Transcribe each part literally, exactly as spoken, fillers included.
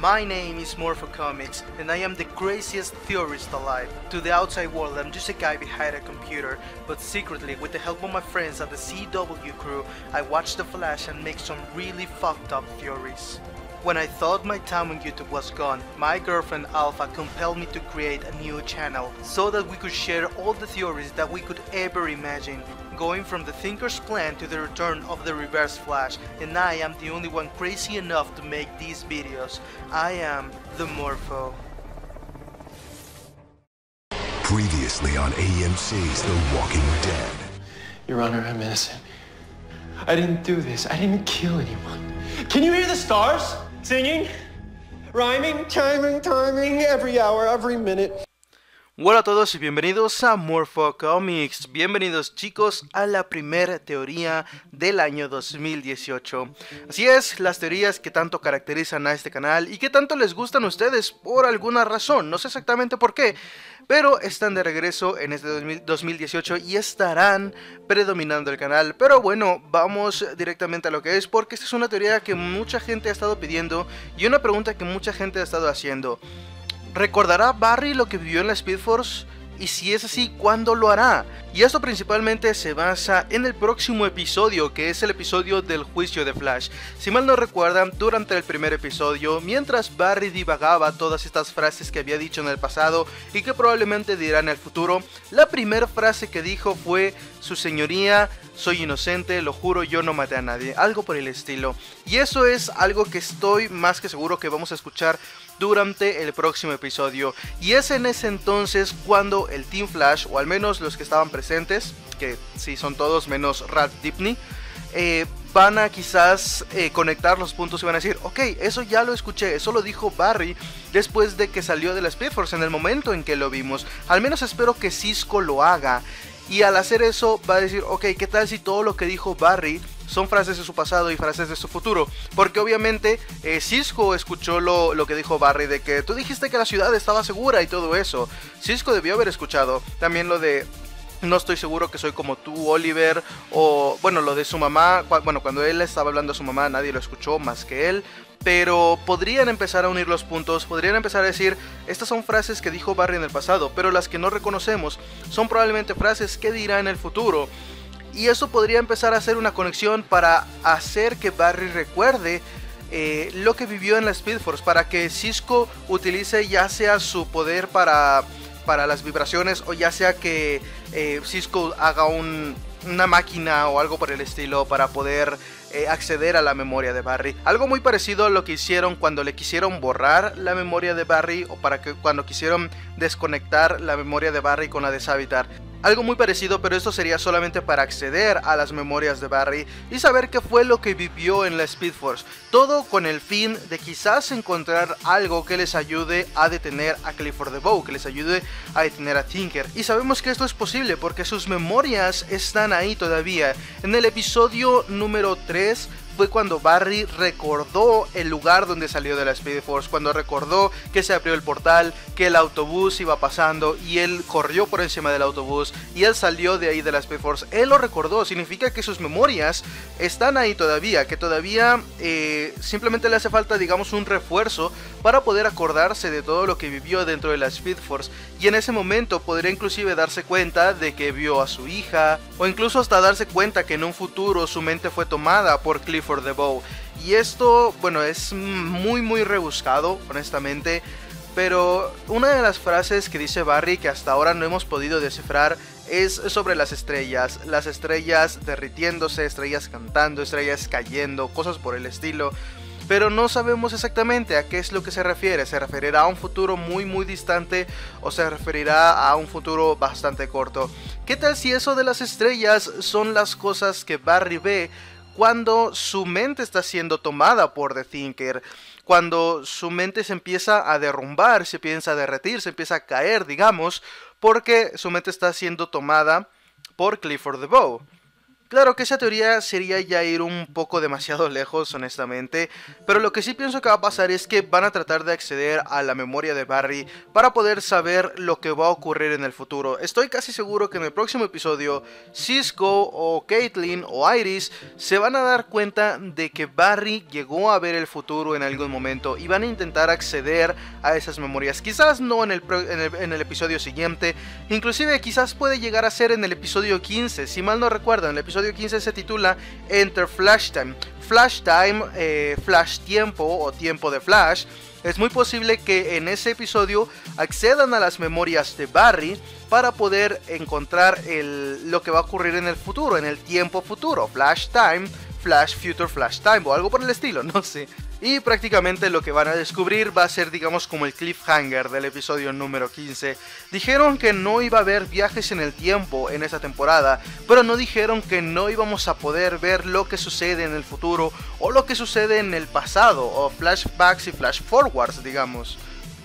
My name is Morpho Comics, and I am the craziest theorist alive. To the outside world, I'm just a guy behind a computer, but secretly, with the help of my friends at the C W crew, I watch The Flash and make some really fucked up theories. When I thought my time on YouTube was gone, my girlfriend Alpha compelled me to create a new channel, so that we could share all the theories that we could ever imagine, going from the Thinker's plan to the return of the Reverse Flash, and I am the only one crazy enough to make these videos. I am the Morpho. Previously on A M C's The Walking Dead. Your Honor, I'm innocent. I didn't do this. I didn't kill anyone. Can you hear the stars? Singing, rhyming, chiming, timing, every hour, every minute. Hola a todos y bienvenidos a Morpho Comics. Bienvenidos chicos a la primera teoría del año dos mil dieciocho. Así es, las teorías que tanto caracterizan a este canal y que tanto les gustan a ustedes por alguna razón, no sé exactamente por qué, pero están de regreso en este dos mil dieciocho y estarán predominando el canal. Pero bueno, vamos directamente a lo que es, porque esta es una teoría que mucha gente ha estado pidiendo y una pregunta que mucha gente ha estado haciendo. ¿Recordará Barry lo que vivió en la Speed Force? Y si es así, ¿cuándo lo hará? Y esto principalmente se basa en el próximo episodio, que es el episodio del juicio de Flash. Si mal no recuerdan, durante el primer episodio, mientras Barry divagaba todas estas frases que había dicho en el pasado y que probablemente dirá en el futuro, la primera frase que dijo fue: "Su señoría, soy inocente, lo juro, yo no maté a nadie", algo por el estilo. Y eso es algo que estoy más que seguro que vamos a escuchar durante el próximo episodio, y es en ese entonces cuando el Team Flash, o al menos los que estaban presentes, que sí son todos menos Rat Dibny, eh, van a quizás eh, conectar los puntos y van a decir: ok, eso ya lo escuché, eso lo dijo Barry después de que salió de la Speed Force, en el momento en que lo vimos. Al menos espero que Cisco lo haga, y al hacer eso va a decir: ok, ¿qué tal si todo lo que dijo Barry son frases de su pasado y frases de su futuro? Porque obviamente eh, Cisco escuchó lo, lo que dijo Barry, de que tú dijiste que la ciudad estaba segura y todo eso. Cisco debió haber escuchado también lo de "no estoy seguro que soy como tú, Oliver", o bueno, lo de su mamá. Bueno, cuando él estaba hablando a su mamá, nadie lo escuchó más que él, pero podrían empezar a unir los puntos, podrían empezar a decir: estas son frases que dijo Barry en el pasado, pero las que no reconocemos son probablemente frases que dirá en el futuro. Y eso podría empezar a hacer una conexión para hacer que Barry recuerde eh, lo que vivió en la Speed Force, para que Cisco utilice ya sea su poder para, para las vibraciones, o ya sea que eh, Cisco haga un, una máquina o algo por el estilo para poder eh, acceder a la memoria de Barry. Algo muy parecido a lo que hicieron cuando le quisieron borrar la memoria de Barry, o para que cuando quisieron desconectar la memoria de Barry con la de Savitar. Algo muy parecido, pero esto sería solamente para acceder a las memorias de Barry y saber qué fue lo que vivió en la Speed Force. Todo con el fin de quizás encontrar algo que les ayude a detener a Clifford DeVoe, que les ayude a detener a Thinker. Y sabemos que esto es posible porque sus memorias están ahí todavía. En el episodio número tres... fue cuando Barry recordó el lugar donde salió de la Speed Force, cuando recordó que se abrió el portal, que el autobús iba pasando y él corrió por encima del autobús y él salió de ahí de la Speed Force. Él lo recordó, significa que sus memorias están ahí todavía, que todavía eh, simplemente le hace falta, digamos, un refuerzo para poder acordarse de todo lo que vivió dentro de la Speed Force. Y en ese momento podría inclusive darse cuenta de que vio a su hija, o incluso hasta darse cuenta que en un futuro su mente fue tomada por Clifford DeVoe. Y esto, bueno, es muy muy rebuscado, honestamente, pero una de las frases que dice Barry que hasta ahora no hemos podido descifrar es sobre las estrellas, las estrellas derritiéndose, estrellas cantando, estrellas cayendo, cosas por el estilo, pero no sabemos exactamente a qué es lo que se refiere. ¿Se referirá a un futuro muy muy distante o se referirá a un futuro bastante corto? ¿Qué tal si eso de las estrellas son las cosas que Barry ve cuando su mente está siendo tomada por The Thinker? Cuando su mente se empieza a derrumbar, se empieza a derretir, se empieza a caer, digamos, porque su mente está siendo tomada por Clifford DeVoe. Claro que esa teoría sería ya ir un poco demasiado lejos, honestamente, pero lo que sí pienso que va a pasar es que van a tratar de acceder a la memoria de Barry para poder saber lo que va a ocurrir en el futuro. Estoy casi seguro que en el próximo episodio Cisco o Caitlin o Iris se van a dar cuenta de que Barry llegó a ver el futuro en algún momento y van a intentar acceder a esas memorias. Quizás no en el, en el, en el episodio siguiente, inclusive quizás puede llegar a ser en el episodio quince, si mal no recuerdo. En el episodio El episodio quince se titula Enter Flash Time, Flash Time, eh, Flash Tiempo o Tiempo de Flash. Es muy posible que en ese episodio accedan a las memorias de Barry para poder encontrar el, lo que va a ocurrir en el futuro, en el tiempo futuro, Flash Time, Flash Future Flash Time o algo por el estilo, no sé. Y prácticamente lo que van a descubrir va a ser, digamos, como el cliffhanger del episodio número quince. Dijeron que no iba a haber viajes en el tiempo en esta temporada, pero no dijeron que no íbamos a poder ver lo que sucede en el futuro o lo que sucede en el pasado, o flashbacks y flash forwards, digamos.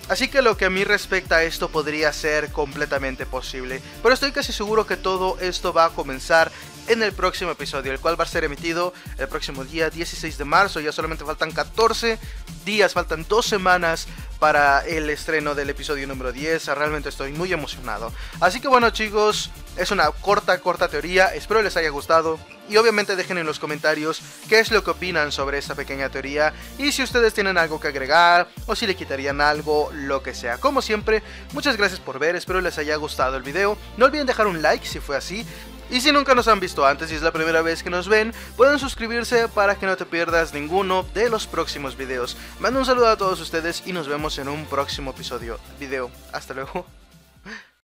Así que lo que a mí respecta a esto podría ser completamente posible, pero estoy casi seguro que todo esto va a comenzar en el próximo episodio, el cual va a ser emitido el próximo día dieciséis de marzo. Ya solamente faltan catorce días, faltan dos semanas para el estreno del episodio número diez. Realmente estoy muy emocionado. Así que bueno, chicos, es una corta, corta teoría. Espero les haya gustado. Y obviamente dejen en los comentarios qué es lo que opinan sobre esta pequeña teoría y si ustedes tienen algo que agregar o si le quitarían algo, lo que sea. Como siempre, muchas gracias por ver, espero les haya gustado el video. No olviden dejar un like si fue así. Y si nunca nos han visto antes y es la primera vez que nos ven, pueden suscribirse para que no te pierdas ninguno de los próximos videos. Mando un saludo a todos ustedes y nos vemos en un próximo episodio. Video. Hasta luego.